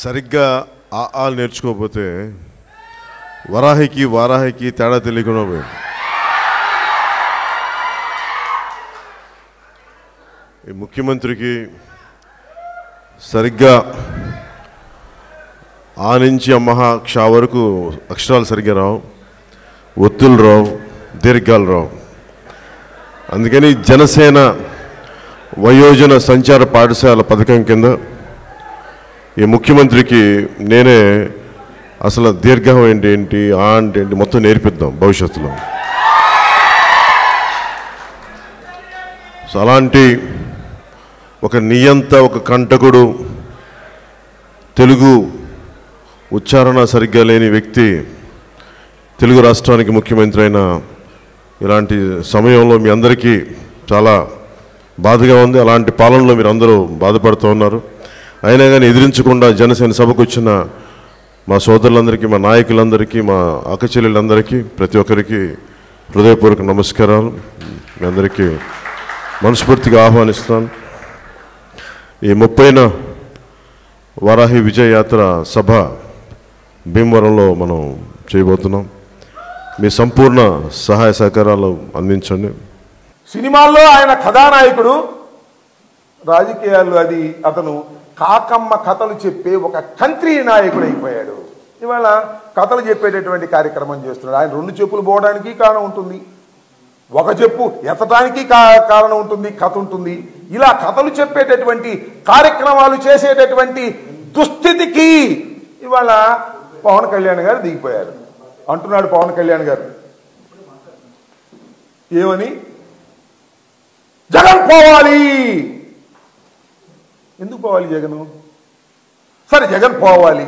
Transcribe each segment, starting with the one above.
సరిగ్గా ఆ ఆ నేర్చుకోకపోతే వరాహికి వారాహికి తేడా తెలియకుండా పోయింది. ఈ ముఖ్యమంత్రికి సరిగ్గా ఆ నుంచి అమ్మహ క్ష వరకు అక్షరాలు సరిగ్గా రావు, ఒత్తులు రావు, దీర్ఘాలు రావు. అందుకని జనసేన వయోజన సంచార పాఠశాల పథకం కింద ఈ ముఖ్యమంత్రికి నేనే అసలు దీర్ఘం ఏంటి ఆ అంటే ఏంటి మొత్తం నేర్పిద్దాం భవిష్యత్తులో. సో అలాంటి ఒక నియంత, ఒక కంటకుడు, తెలుగు ఉచ్చారణ సరిగ్గా లేని వ్యక్తి తెలుగు రాష్ట్రానికి ముఖ్యమంత్రి అయిన ఇలాంటి సమయంలో మీ అందరికీ చాలా బాధగా ఉంది. అలాంటి పాలనలో మీరు అందరూ బాధపడుతూ ఉన్నారు. అయినా కానీ ఎదిరించకుండా జనసేన సభకు వచ్చిన మా సోదరులందరికీ, మా నాయకులందరికీ, మా అక్కచెల్లెళ్ళందరికీ, ప్రతి ఒక్కరికి హృదయపూర్వక నమస్కారాలు. మీ అందరికీ మనస్ఫూర్తిగా ఆహ్వానిస్తున్నాను. ఈ 30న వారాహి విజయ యాత్ర సభ భీమవరంలో మనం చేయబోతున్నాం. మీ సంపూర్ణ సహాయ సహకారాలు అందించండి. సినిమాల్లో ఆయన కథానాయకుడు, రాజకీయాల్లో అది అతను కాకమ్మ కథలు చెప్పే ఒక కంత్రీ నాయకుడు అయిపోయాడు. ఇవాళ కథలు చెప్పేటటువంటి కార్యక్రమం చేస్తున్నాడు. ఆయన రెండు చెప్పులు పోవడానికి కారణం ఉంటుంది, ఒక చెప్పు ఎత్తడానికి కారణం ఉంటుంది, కథ ఉంటుంది. ఇలా కథలు చెప్పేటటువంటి కార్యక్రమాలు చేసేటటువంటి దుస్థితికి ఇవాళ పవన్ కళ్యాణ్ గారు దిగిపోయారు అంటున్నాడు. పవన్ కళ్యాణ్ గారు ఏమని? జగన్ పోవాలి. ఎందుకు పోవాలి జగన్? సరే జగన్ పోవాలి,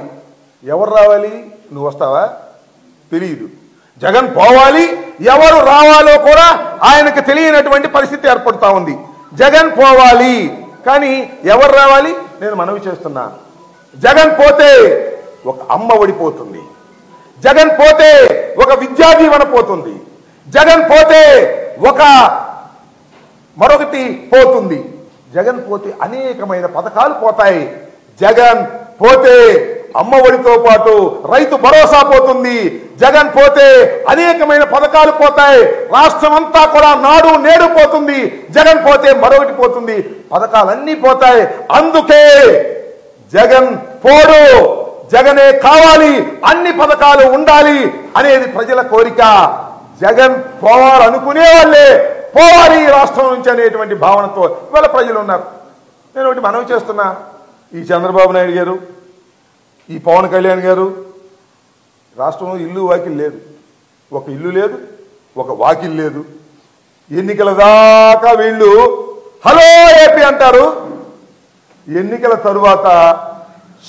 ఎవరు రావాలి? నువ్వు వస్తావా? తెలియదు. జగన్ పోవాలి, ఎవరు రావాలో కూడా ఆయనకు తెలియనటువంటి పరిస్థితి ఏర్పడుతూ ఉంది. జగన్ పోవాలి కానీ ఎవరు రావాలి? నేను మనవి చేస్తున్నా, జగన్ పోతే ఒక అమ్మ ఒడిపోతుంది, జగన్ పోతే ఒక విద్యాజీవన పోతుంది, జగన్ పోతే ఒక మరొకటి పోతుంది, జగన్ పోతే అనేకమైన పథకాలు పోతాయి, జగన్ పోతే అమ్మ ఒడితో పాటు రైతు భరోసా పోతుంది, జగన్ పోతే అనేకమైన పథకాలు పోతాయి, రాష్ట్రం అంతా కూడా నాడు నేడు పోతుంది, జగన్ పోతే మరొకటి పోతుంది, పథకాలన్నీ పోతాయి. అందుకే జగన్ పోడు, జగనే కావాలి, అన్ని పథకాలు ఉండాలి అనేది ప్రజల కోరిక. జగన్ పోవాలనుకునే వాళ్ళే పోవాలి ఈ రాష్ట్రం నుంచి అనేటువంటి భావనతో ఇవాళ ప్రజలు ఉన్నారు. నేను ఒకటి మనవి చేస్తున్నా, ఈ చంద్రబాబు నాయుడు గారు, ఈ పవన్ కళ్యాణ్ గారు, రాష్ట్రంలో ఇల్లు వాకిల్ లేదు, ఒక ఇల్లు లేదు, ఒక వాకిల్ లేదు. ఎన్నికల దాకా వీళ్ళు హలో ఏపీ అంటారు, ఎన్నికల తరువాత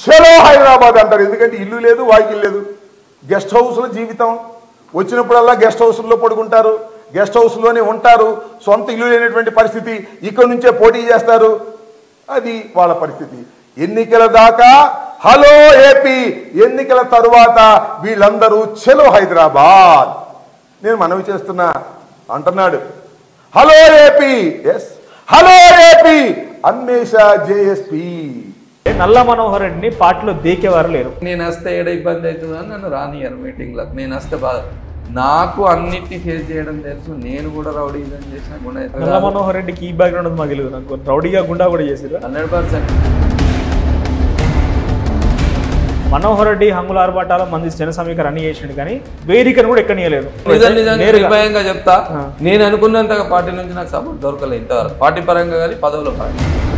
షలో హైదరాబాద్ అంటారు. ఎందుకంటే ఇల్లు లేదు, వాకిల్ లేదు. గెస్ట్ హౌస్లో జీవితం, వచ్చినప్పుడల్లా గెస్ట్ హౌస్లో పడుకుంటారు, గెస్ట్ హౌస్లోనే ఉంటారు, సొంత ఇల్లు లేనటువంటి పరిస్థితి, ఇక్కడ నుంచే పోటీ చేస్తారు. అది వాళ్ళ పరిస్థితి. ఎన్నికల దాకా హలో ఏపీ, ఎన్నికల తరువాత వీళ్ళందరూ చెలో హైదరాబాద్. నేను మనవి చేస్తున్నా, అంటున్నాడు hello AP, yes hello AP అన్వేషా JSP. నల్ల మనోహర్ రెడ్డిని పార్టీలో దేకేవారు లేరు. నేను వస్తే ఏడ ఇబ్బంది అవుతుందని నన్ను రానియరు మీటింగ్లకు. నేను వస్తే బాగా నాకు అన్నిటిని ఫేస్ చేయడం తెలుసు. నేను కూడా రౌడీజం చేసిన గుండా. నల్ల మనోహర్ రెడ్డికి ఈ బ్యాక్గ్రౌండ్ మాకు తెలియదు. నాకు రౌడీగా గుండా కూడా చేశారు 100%. మనోహర్ రెడ్డి హంగుల ఆర్భాటాల మంది జన సమీకరణి చేసిండు కానీ వేదికను కూడా ఎక్కనియలేదు. నిర్భయంగా చెప్తా, నేను అనుకున్నంతగా పార్టీ నుంచి నాకు సపోర్ట్ దొరకలేదు ఇంతవరకు, పార్టీ పరంగా కానీ పదవుల పరంగా.